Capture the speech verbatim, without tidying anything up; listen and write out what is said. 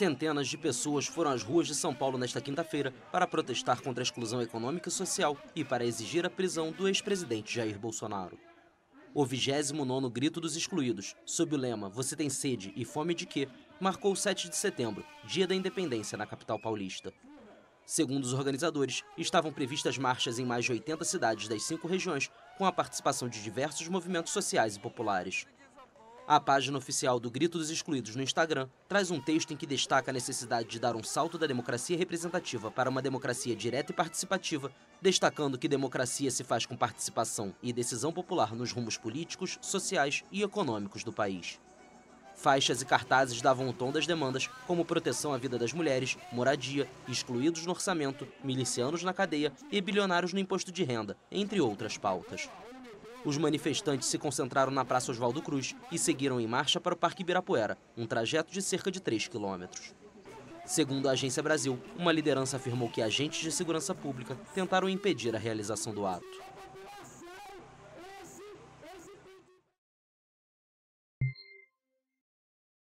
Centenas de pessoas foram às ruas de São Paulo nesta quinta-feira para protestar contra a exclusão econômica e social e para exigir a prisão do ex-presidente Jair Bolsonaro. O vigésimo nono Grito dos Excluídos, sob o lema "Você tem sede e fome de quê?", marcou sete de setembro, dia da independência na capital paulista. Segundo os organizadores, estavam previstas marchas em mais de oitenta cidades das cinco regiões, com a participação de diversos movimentos sociais e populares. A página oficial do Grito dos Excluídos no Instagram traz um texto em que destaca a necessidade de dar um salto da democracia representativa para uma democracia direta e participativa, destacando que democracia se faz com participação e decisão popular nos rumos políticos, sociais e econômicos do país. Faixas e cartazes davam o tom das demandas, como proteção à vida das mulheres, moradia, excluídos no orçamento, milicianos na cadeia e bilionários no imposto de renda, entre outras pautas. Os manifestantes se concentraram na Praça Oswaldo Cruz e seguiram em marcha para o Parque Ibirapuera, um trajeto de cerca de três quilômetros. Segundo a Agência Brasil, uma liderança afirmou que agentes de segurança pública tentaram impedir a realização do ato.